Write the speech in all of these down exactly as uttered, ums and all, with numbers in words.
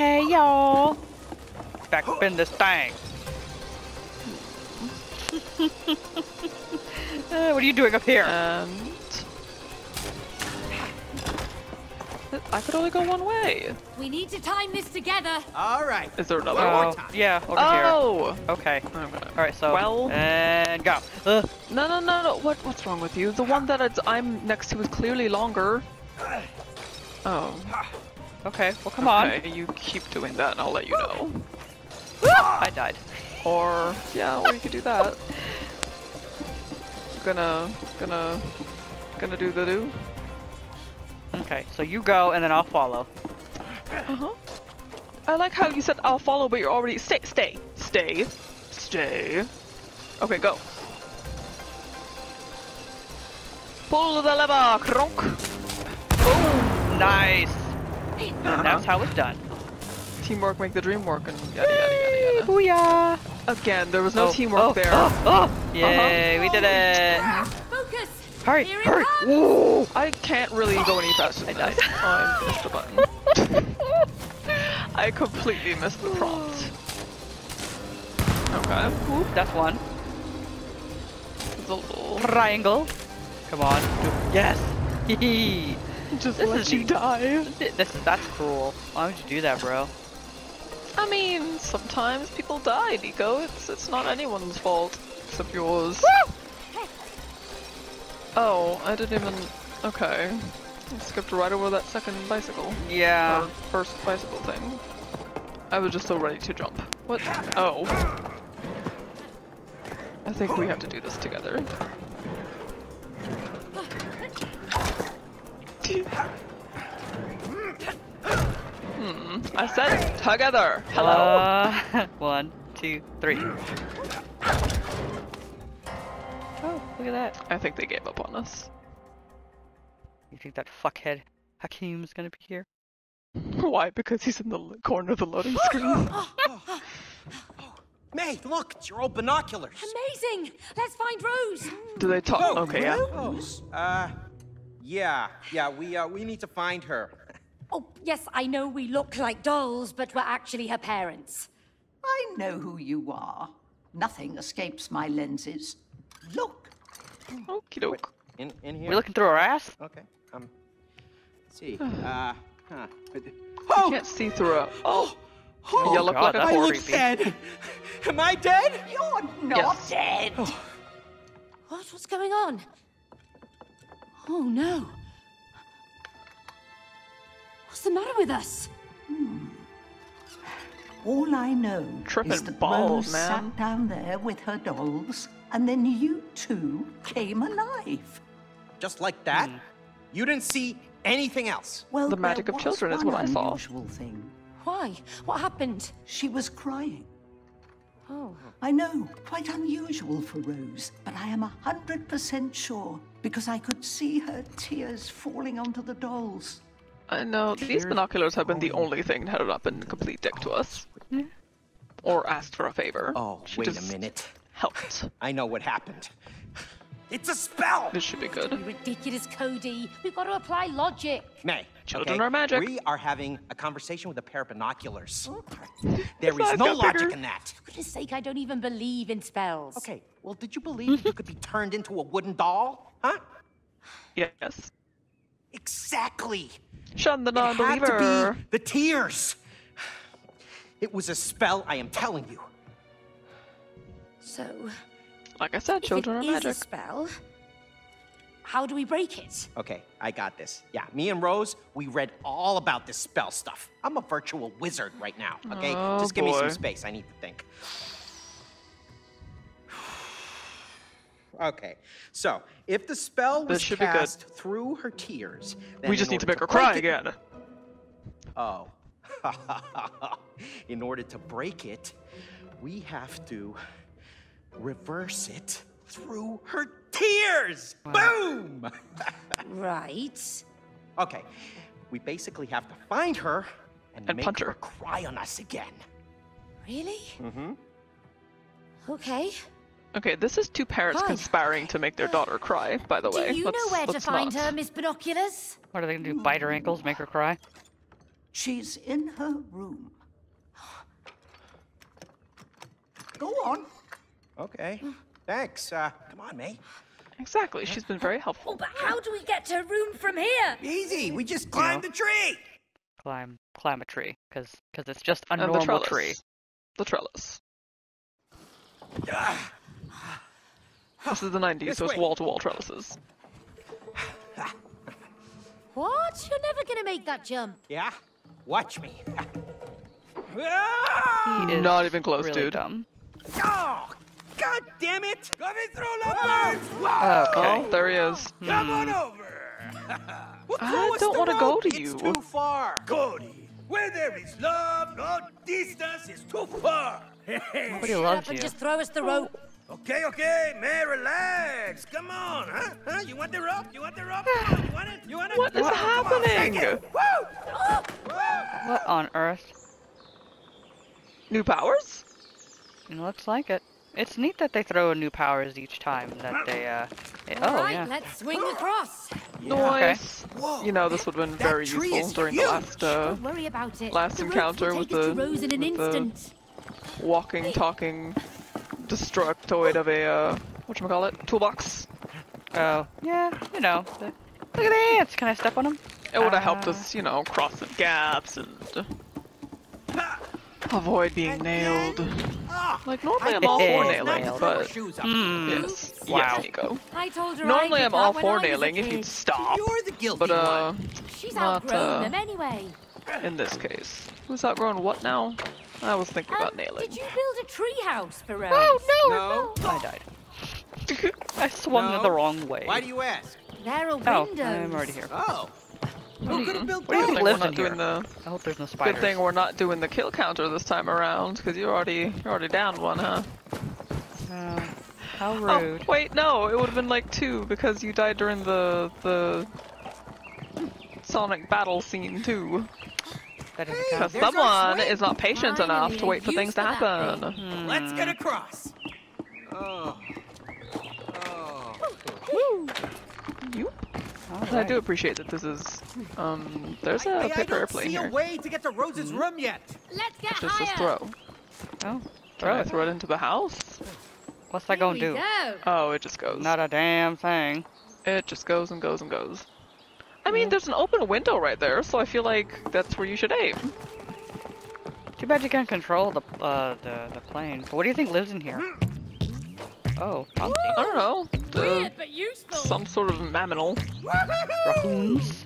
Hey, y'all. Back up in this thing. uh, what are you doing up here? Um, I could only go one way. We need to time this together. All right. Is there another one? Oh, yeah, over oh. here. Okay. Oh. Okay. All right, so. Well. And go. Uh, no, no, no, no. What, what's wrong with you? The one that it's, I'm next to is clearly longer. Oh. Okay, well, come okay. on. You keep doing that and I'll let you know. I died. Or, yeah, or you could do that. Gonna, gonna, gonna do the do. Okay, so you go and then I'll follow. Uh-huh. I like how you said I'll follow, but you're already- stay, stay, stay, stay. Okay, go. Pull the lever, kronk. Boom. Nice. Uh-huh. And that's how it's done. Teamwork make the dream work and yada yada yada yada. Booyah! Again, there was no oh, teamwork oh, there. Oh, oh. Yay, uh-huh. we did it! Focus. Hurry, Here hurry! Whoa. I can't really go any faster than I died. Oh, I missed the button. I completely missed the prompt. Okay. Oop, that's one. There's a little triangle. Come on. Yes! Hehe! Just this let is, you die. This, that's cruel. Why would you do that, bro? I mean, sometimes people die, Nico. It's, it's not anyone's fault. Except yours. Woo! Oh, I didn't even... Okay. I skipped right over that second bicycle. Yeah. Or first bicycle thing. I was just so ready to jump. What? Oh. I think we have to do this together. Hmm. I said together! Hello? Uh, one, two, three. Oh, look at that. I think they gave up on us. You think that fuckhead Hakim's gonna be here? Why? Because he's in the corner of the loading screen. Oh, oh, oh. May, look! It's your old binoculars! Amazing! Let's find Rose! Do they talk? Oh, okay, yeah. Rose? Uh, yeah. Yeah, we, uh, we need to find her. Oh, yes, I know we look like dolls, but we're actually her parents. I know who you are. Nothing escapes my lenses. Look! Okie doke. In, in here? We're looking through our ass? Okay. Um, let's see. uh, huh. Oh! You can't see through a... Oh! Oh, you look God, like a I look creepy. Dead! Am I dead? You're not yes. dead! Oh. What? What's going on? Oh, no. What's the matter with us? Hmm. All I know Tripping is that balls, Rose man. sat down there with her dolls, and then you two came alive. Just like that? Mm. You didn't see anything else. Well, the magic of children is what I saw. Thing. Why? What happened? She was crying. Oh. I know, quite unusual for Rose, but I am one hundred percent sure because I could see her tears falling onto the dolls. I know, these binoculars have been the only thing that had not been a complete dick to us. Yeah. Or asked for a favor. Oh, she wait a minute. Helped. I know what happened. It's a spell! This should be good. You're ridiculous, Cody. We've got to apply logic. May. Children okay. are magic. We are having a conversation with a pair of binoculars. Okay. There is no logic bigger. in that. For goodness sake, I don't even believe in spells. Okay, well, did you believe you could be turned into a wooden doll? Huh? Yes. Exactly. Shun the non-believer. It had to be the tears. It was a spell, I am telling you. So, like I said, children are magic. If it is a spell, how do we break it? Okay, I got this. Yeah, me and Rose, we read all about this spell stuff. I'm a virtual wizard right now, okay? Oh, Just give boy. me some space. I need to think. Okay, so if the spell was cast through her tears... Then we just need to make her cry again. Oh. In order to break it, we have to... reverse it through her tears! Wow. Boom! Right. Okay, we basically have to find her and, and make punch her. her cry on us again. Really? Mm-hmm. Okay. Okay, this is two parents Hi. conspiring to make their daughter cry, by the way. Do you let's, know where to find not. her, Miss Binoculars? What are they gonna do, bite her ankles, make her cry? She's in her room. Go on. Okay. Thanks. Uh, come on, May. Exactly. She's been very helpful. Oh, but how do we get to her room from here? Easy. We just climb you know, the tree. Climb, climb a tree, because because it's just a and normal the trellis. tree. The trellis. Ah. This is the nineties, this so it's wall-to-wall -wall trellises. What? You're never gonna make that jump. Yeah. Watch me. He is not even close, really dude. Dumb. Oh, God damn it! Coming through the birds! Oh, okay, oh, there he is. Come hmm. on over! We'll I don't want to go to you. It's too far. Cody, where there is love, no distance is too far. Nobody loves you. Just throw us the rope. Okay, okay, May, relax. Come on, huh? Huh? You want the rope? You want the rope? Come on, you want it? You want it? What is happening? Oh. What on earth? New powers? Looks like it. It's neat that they throw new powers each time that they, uh... It, oh, right, yeah. let's swing across! Nice! Yeah. Okay. You know, this would've been that very useful during huge. the last, uh... Don't worry about it. Last the encounter with the... Rose in an with instant. the... Walking, talking... Destructoid of a, uh... whatchamacallit? Toolbox? Oh. Yeah, you know. The... Look at the ants! Can I step on them? It would've uh... helped us, you know, cross the gaps and... Avoid being and nailed. Then, oh, like normally I'm all for nailing, but mm, yes, wow. yes, Nico. I told her normally I I'm all for nailing if you'd stop. You're the guilty but uh, one. She's not outgrown uh, them anyway. In this case, who's outgrown what now? I was thinking um, about nailing. Did you build a tree house for Rose? Oh no, no! no. I died. I swung no. the wrong way. Why do you ask? There are windows. Oh, I'm already here. Oh. Who could have built that? We're not doing the. I hope there's no spiders. Good thing we're not doing the kill counter this time around, because you're already you're already down one, huh? Uh, how rude. Oh, wait, no, it would have been like two because you died during the the Sonic battle scene too. Because hey, someone is not patient Finally, enough to wait for things to happen. Hmm. Let's get across. Oh. Oh. Woo. You. Right. I do appreciate that this is, um, there's a I, I paper airplane here. I don't see a way to get to Rose's room yet. Let's get Let's just, higher. just throw. Oh, throw it. Throw it into the house? What's that gonna do? Go. Oh, it just goes. Not a damn thing. It just goes and goes and goes. I mean, yeah. there's an open window right there, so I feel like that's where you should aim. Too bad you can't control the, uh, the, the plane. But what do you think lives in here? Oh, I don't know. Weird, but useful. Some sort of mammal. Raccoons.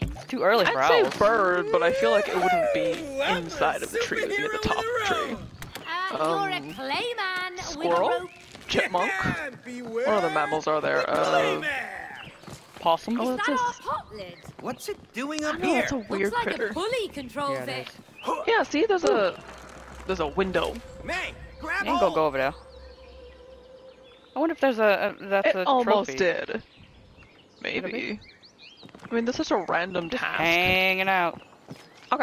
It's too early for owls. I'd say bird, but I feel like it wouldn't be inside of a tree. It'd be at the top of a tree. Um, you're a clay man squirrel, chipmunk. What other mammals are there? Uh, possum. Oh, what's this? What's it doing up here? It's a weird critter. Looks like a bully controls it. Yeah, see, there's a there's a window. May, grab it. You can go over there. I wonder if there's a, a that's it a trophy. It almost did. Maybe. I mean, this is a random Just task. Hanging out. Okay.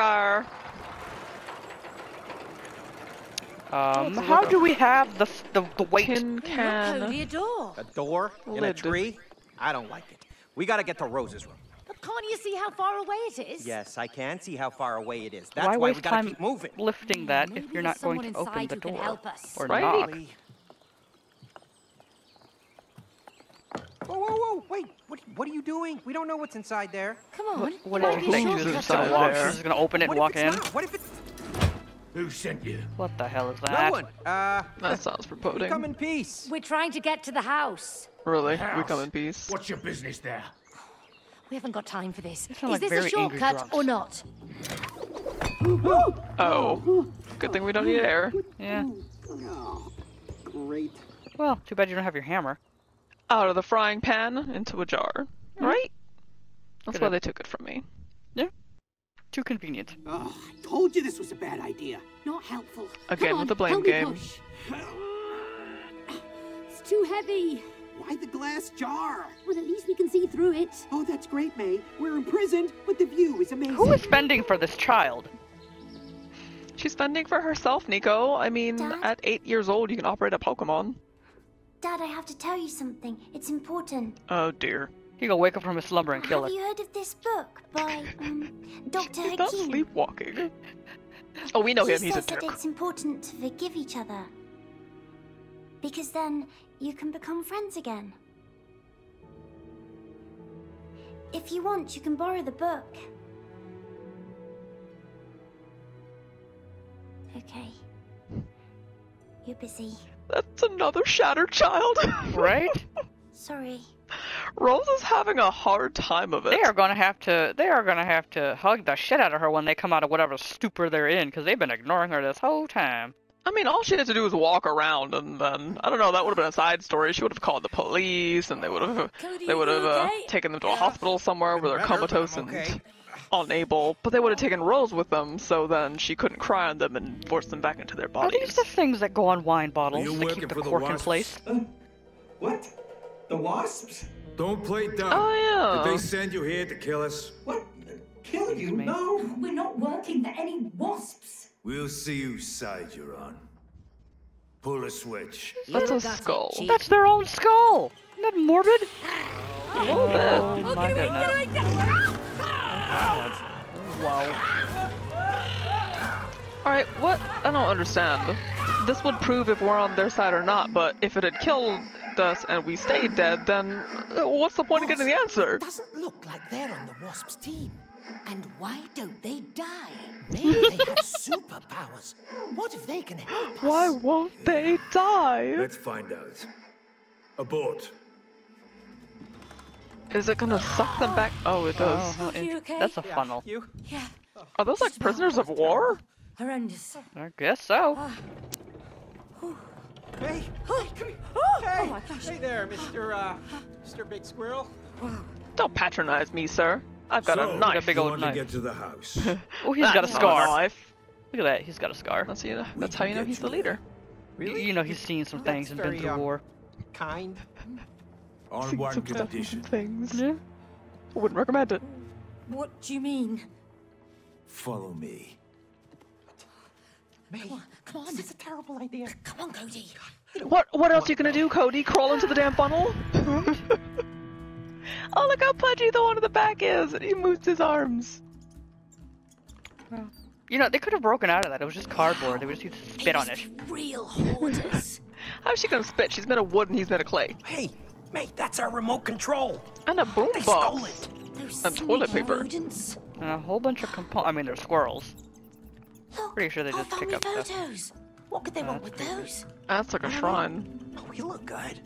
Um, how do we have the the, the weight? Tin can. A door. A door in a tree? I don't like it. We gotta get to Rose's room. But can't you see how far away it is? Yes, I can see how far away it is. That's why, why we gotta keep moving. Lifting that Maybe if you're not going to open the door or knock. Whoa, whoa, whoa, wait, what, what are you doing? We don't know what's inside there. Come on. What, what if you think she's just gonna walk, she's gonna open it and walk in? Not? What if it's... Who sent you? What the hell is that? No one. Uh, that sounds foreboding. Come in peace. We're trying to get to the house. Really? House. We come in peace. What's your business there? We haven't got time for this. Is like this a shortcut or not? Oh, good thing we don't need air. Yeah. Oh, great. Well, too bad you don't have your hammer. Out of the frying pan into a jar, right? That's why they took it from me. Yeah. Too convenient. Oh, I told you this was a bad idea. Not helpful. Again on, with the blame game. Push. It's too heavy. Why the glass jar? Well, at least we can see through it. Oh, that's great, May. We're imprisoned, but the view is amazing. Who is spending for this child? She's spending for herself, Nico. I mean, Dad? At eight years old, you can operate a Pokemon. Dad, I have to tell you something. It's important. Oh, dear. He gonna wake up from his slumber and kill her. Have you heard of this book by um, Doctor Hakim? He's not sleepwalking. Oh, we know him. He's a jerk. He says that it's important to forgive each other, because then you can become friends again. If you want, you can borrow the book. Okay. You're busy. That's another shattered child. Right? Sorry. Rose is having a hard time of it. They are gonna have to they are gonna have to hug the shit out of her when they come out of whatever stupor they're in, because they've been ignoring her this whole time. I mean, all she had to do was walk around, and then I don't know, that would have been a side story. She would have called the police, and they would have Cody, they would have uh, okay? taken them to a yeah. hospital somewhere where they're comatose and okay. unable, but they would have taken Rose with them, so then she couldn't cry on them and force them back into their bodies. Are these the things that go on wine bottles to keep the cork in place? Uh, what? The wasps? Don't play dumb. Oh, yeah. Did they send you here to kill us? What? Kill you? No. We're not working for any wasps. We'll see whose side you're on. Pull a switch. That's a skull. That's their own skull. Isn't that morbid? A little bit. Oh, my goodness. Wow. Alright, what? I don't understand. This would prove if we're on their side or not, but if it had killed us and we stayed dead, then what's the point of getting the answer? It doesn't look like they're on the Wasp's team. And why don't they die? Maybe they have superpowers. What if they can help us? Why won't they die? Let's find out. Abort. Is it gonna suck them back? Oh, it does. Oh, it, okay? That's a funnel. Yeah, yeah. Are those like prisoners of war? Horrendous. I guess so. Uh, hey, hi, come here. Oh, hey, oh my gosh. Hey there, Mister Uh, Mister Big Squirrel. Don't patronize me, sir. I've got so, a knife, a big old knife. Get to the house. Oh, he's got a scar. Knife. Look at that, he's got a scar. That's, you know, that's how you know he's the leader. Really? You know he's seen some things and been through war. Kind. On one condition. Things. Yeah. I wouldn't recommend it. What do you mean? Follow me. May. Come on, come on. This is a terrible idea. Come on, Cody. What What else are you gonna do, Cody? Crawl into the damn funnel? Oh, look how pudgy the one in the back is! And he moves his arms. Well, you know, they could have broken out of that. It was just cardboard. They would just need to spit on it. Real hoarders. How's she gonna spit? She's made of wood and he's made of clay. Hey. Mate, that's our remote control! And a boombox! And toilet paper! Rodents. And a whole bunch of components. I mean, they're squirrels. Look, pretty sure they just pick up photos. Stuff. What could they uh, want with those? That's like a shrine. Oh, we look good.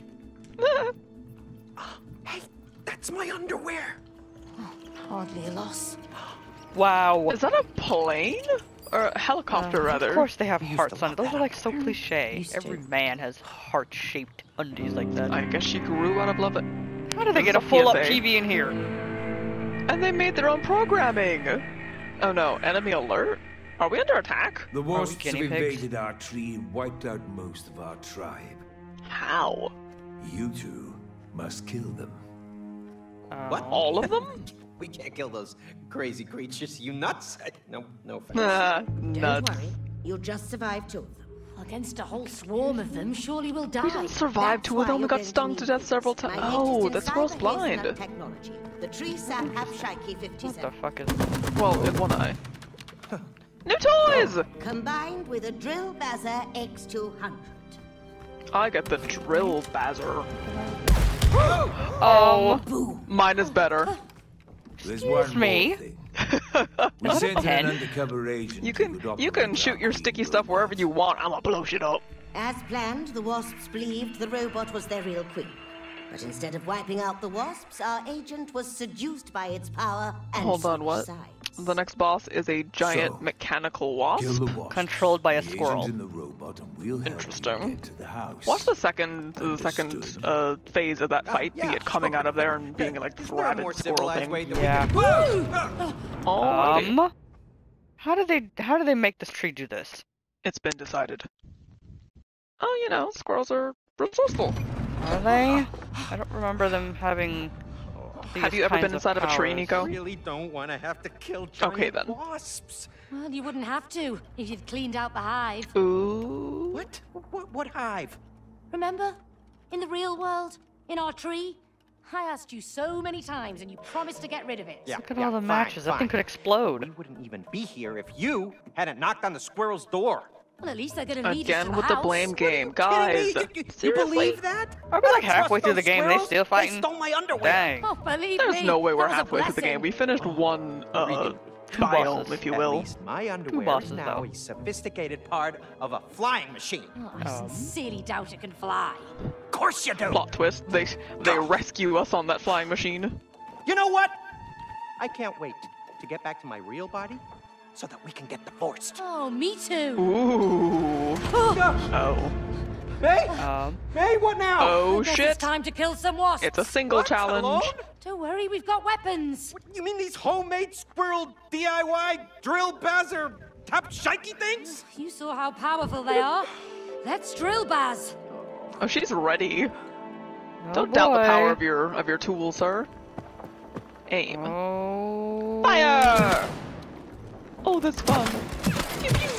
Hey, that's my underwear! Oh, hardly a loss. Wow. Is that a plane? Or a helicopter, uh, rather. Of course they have hearts on it. Those are like so cliche. Every man has heart-shaped undies like that. I guess she grew out of love it. How did they get a full-up T V in here? And they made their own programming! Oh no, enemy alert? Are we under attack? The wasps have invaded our tree and wiped out most of our tribe. How? You two must kill them. Um, what? All of them? We can't kill those crazy creatures, you nuts! I, no, no offense. Uh, Don't worry, you'll just survive two of them. Against a whole swarm of them, surely we'll die. We didn't survive two of them, we got stung to death several times. Oh, that squirrel's blind. The tree sap half shaky fifty-seven. What the fuck is... Well, in one eye. New toys! Combined with a Drill Buzzer X two hundred. I got the Drill Buzzer. Oh, oh, mine is better. Excuse me. We sent an undercover agent. You can you can shoot your sticky stuff wherever you want. I'ma blow shit up. As planned, the wasps believed the robot was their real queen, but instead of wiping out the wasps, our agent was seduced by its power and hold on, what? Sides. The next boss is a giant so, mechanical wasp controlled by a the squirrel. In the robot and we'll interesting. Get to the house. Watch the second the understood. second uh, phase of that fight. Uh, yeah, it coming sure. out of there and being yeah, like the rabid squirrel thing. Yeah. Can... um, how do they how do they make this tree do this? It's been decided. Oh, you know, squirrels are resourceful. Are they? I don't remember them having. Have you ever been inside of, of a tree, Nico? I really don't want to have to kill giant okay, then. wasps. Well, you wouldn't have to if you'd cleaned out the hive. Ooh. What? What? What hive? Remember? In the real world, in our tree, I asked you so many times, and you promised to get rid of it. Yeah, Look at yeah, all the fine, matches. Fine. That thing could explode. We wouldn't even be here if you hadn't knocked on the squirrel's door. Well, at least they're gonna need Again us to the with house. the blame game, guys. You, you, you believe that? Are we like halfway through the game? Squirrels? They still fighting. They stole my underwear. Dang. Oh, believe There's me. no way we're halfway through the game. We finished one. Uh, Two bosses, if you will. My underwear Two bosses, is now though. a sophisticated part of a flying machine. Oh, I um. sincerely doubt it can fly. Of course you do. Plot twist: they they rescue us on that flying machine. You know what? I can't wait to get back to my real body, so that we can get divorced. Oh, me too. Ooh. Oh. oh. May? Um. May, what now? Oh shit! It's time to kill some wasps. It's a single what? challenge. Alone? Don't worry, we've got weapons. What, you mean these homemade squirrel D I Y drill buzzer top shaky things? You saw how powerful they are. Let's drill buzz. Oh, she's ready. Oh, Don't boy. doubt the power of your of your tools, sir. Aim. Oh. Fire! Oh, that's fun. Pew, pew.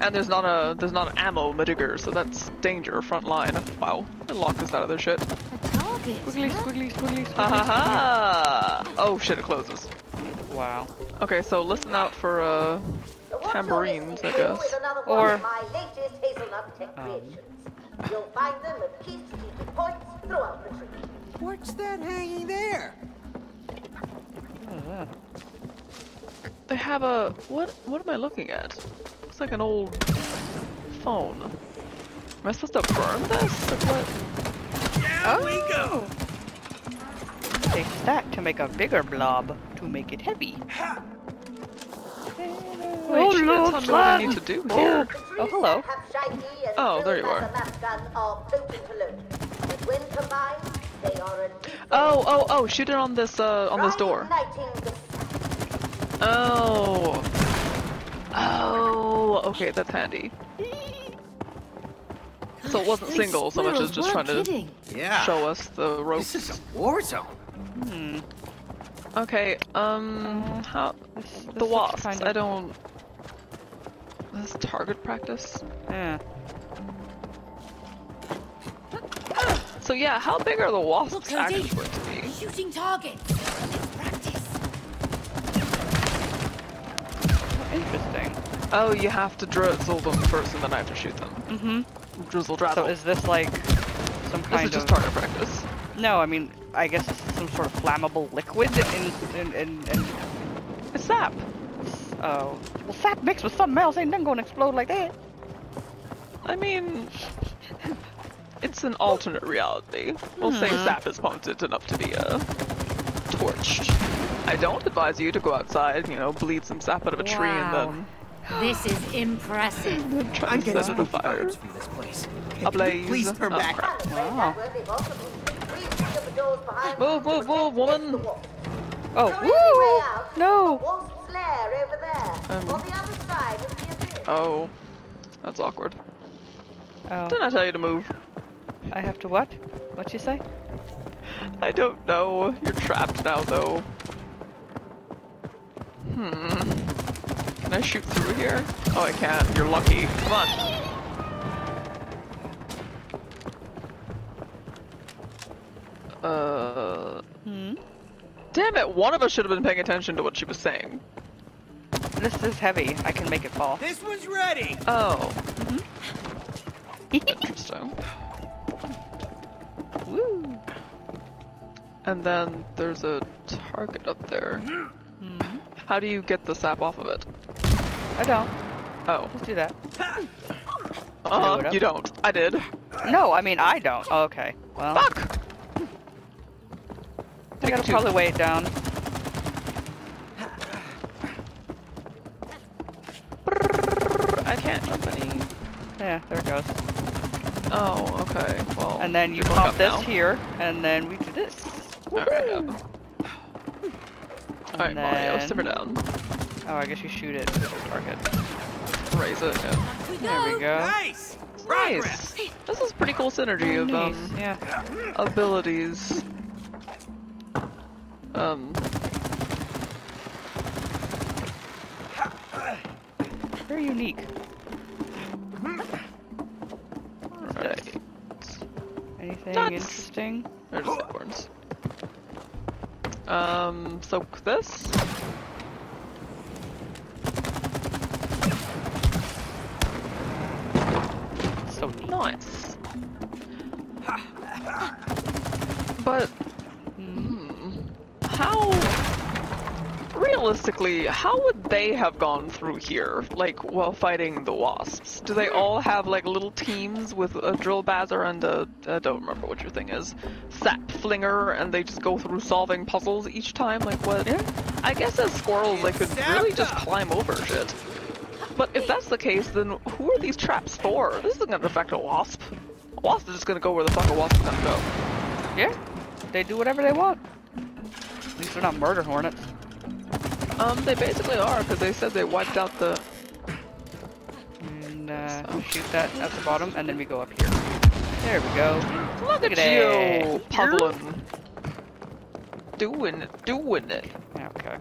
And there's not a there's not an ammo mitigator, so that's danger front line. Wow, I locked this out of this shit. Squiggly, squiggly, squiggly, squiggly. Ha ha ha! Oh shit, it closes. Wow. Okay, so listen out for uh tambourines, I guess. Or my latest hazelnut tech creations. You'll find them at key strategic points throughout the tree. What's that hanging there? What is that? They have a what? What am I looking at? Looks like an old phone. Am I supposed to burn this? Like what? There oh. we go! Take that to make a bigger blob to make it heavy. Ha. Wait, oh, no, that's what I need to do here. Oh, oh hello. Oh, there you are. Oh, oh, oh, shoot it on this, uh, on this door. Oh. Oh, okay, that's handy. So it wasn't single so much as just trying to yeah. show us the ropes. This is a war zone. Hmm. Okay, um, uh, how this, this the wasps? Kind of... I don't. This target practice. Yeah. So yeah, how big are the wasps Look, actually supposed to be? Shooting target. Practice. Oh, interesting. Oh, you have to drizzle them first, and then I have to shoot them. Mm-hmm. Drizzle drazzle. So is this like some kind this is of... just target practice? No, I mean, I guess this is some sort of flammable liquid in... in, in, in... It's sap! Oh. Well, sap mixed with something else ain't nothing gonna explode like that. I mean... it's an alternate reality. We'll mm-hmm. say sap is potent enough to be, uh... torched. I don't advise you to go outside, you know, bleed some sap out of a wow. tree and then... This is impressive. I'm getting set on fire. From this place. Ablaze. Please turn oh, back. Wow. Move, move, move, woman. Oh, woo! No. Um. Oh, that's awkward. Oh. Didn't I tell you to move? I have to what? What'd you say? I don't know. You're trapped now, though. Hmm. Can I shoot through here? Oh, I can't. You're lucky. Come on. Uh. Hmm? Damn it! One of us should have been paying attention to what she was saying. This is heavy. I can make it fall. This one's ready. Oh. Mm-hmm. Interesting. Woo. And then there's a target up there. Mm-hmm. How do you get the sap off of it? I don't. Oh. Let's do that. Uh-huh, do you don't. I did. No, I mean I don't. Oh, okay. Well. Fuck! I gotta two. probably weigh it down. I can't jump any. Yeah, there it goes. Oh, okay. Well. And then you pop this now. here, and then we do this. Alright, up. Alright, then... Mario, simmer down. Oh, I guess you shoot it. Target. Raise it. Yeah. There we go. Nice. Nice. This is pretty cool synergy oh, of nice. um yeah. abilities. Um. Very unique. All right. Anything Nuts. interesting? There's the horns. Um, soak this. So nice. But, hmm, how, realistically, how would they have gone through here, like, while fighting the wasps? Do they all have, like, little teams with a drill bazzer and a, I don't remember what your thing is, sap flinger, and they just go through solving puzzles each time? Like, what? Yeah. I guess as squirrels, they could really just climb over shit. But if that's the case, then who are these traps for? This isn't gonna affect a wasp. A wasp is just gonna go where the fuck a wasp is gonna go. Yeah, they do whatever they want. At least they're not murder hornets. Um, they basically are, because they said they wiped out the... And, uh, so. Shoot that at the bottom, and then we go up here. There we go. Look, Look at you, puddling. Doing it, doing it. Okay.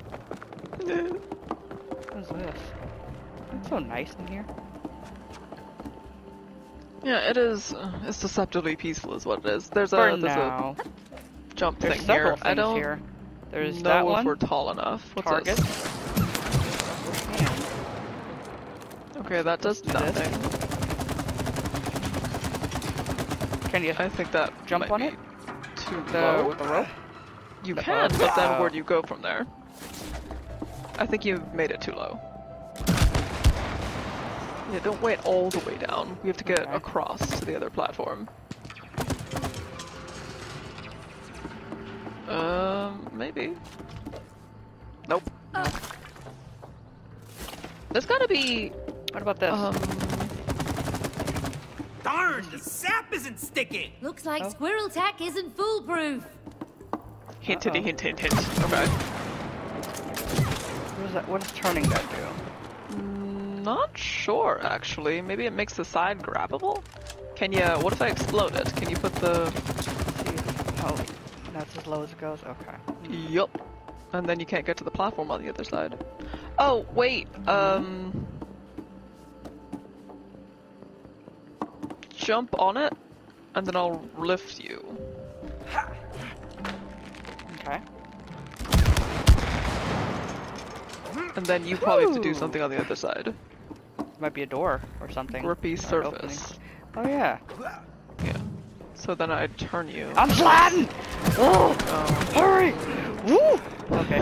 What is this? It's so nice in here. Yeah, it is. Uh, it's deceptively peaceful, is what it is. There's a, For there's now. a jump there's thing here. I don't here. There's know that one. if we're tall enough. What's Target. This? Okay, that does nothing. This. Can you? I think that jump might on be it. Too the, low with the rope. You the can, rope. but then where do you go from there? I think you made it too low. Yeah, don't wait all the way down. We have to get okay. across to the other platform. Um, maybe. Nope. Uh. There's gotta be... What about this? Um... Darn, the sap isn't sticking! Looks like oh. squirrel tech isn't foolproof! Hintity, uh -oh. hint, hint, hint. Okay. What is that? What does turning that do? Not sure, actually. Maybe it makes the side grabbable? Can you... What if I explode it? Can you put the... Oh, that's as low as it goes? Okay. Yup. And then you can't get to the platform on the other side. Oh, wait, um... jump on it, and then I'll lift you. Okay. And then you probably have to do something on the other side. Might be a door or something. Grippy surface. Oh yeah. Yeah. So then I turn you. I'm flattened! Oh! oh. Hurry! Woo! Okay.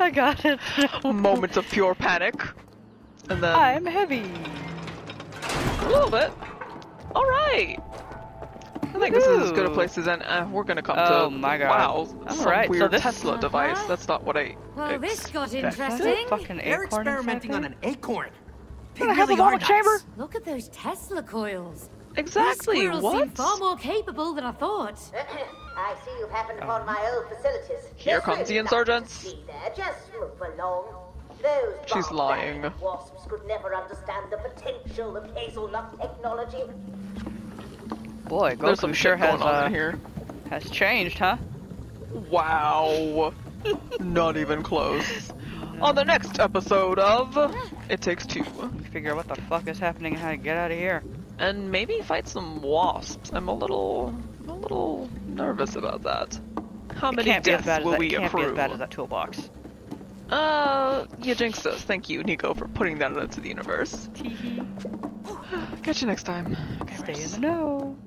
I got it. Moments of pure panic. And then... I'm heavy! A little bit. Alright! I think this is as good a place as any. Uh, we're gonna come oh to. Oh my god! Wow, that's right. Weird so this Tesla uh -huh. device. That's not what I. Well, this got interesting. Fucking They're experimenting on an acorn. They really have a ball chamber. Look at those Tesla coils. Exactly. These what? Seem far more capable than I thought. I see you happen upon my old facilities. Here There's comes really the insurgents. Just move along. Those She's lying. Wasps could never understand the potential of hazelnut technology. Boy, Goku some sure has, uh, here. has changed, huh? Wow. Not even close. No. On the next episode of It Takes Two. Figure out what the fuck is happening and how to get out of here. And maybe fight some wasps. I'm a little, a little nervous about that. How it many deaths will that, we accrue? It can't be as bad as that toolbox. Uh, you jinxed us. Thank you, Nico, for putting that into the universe. Catch you next time. Okay, Stay in the know.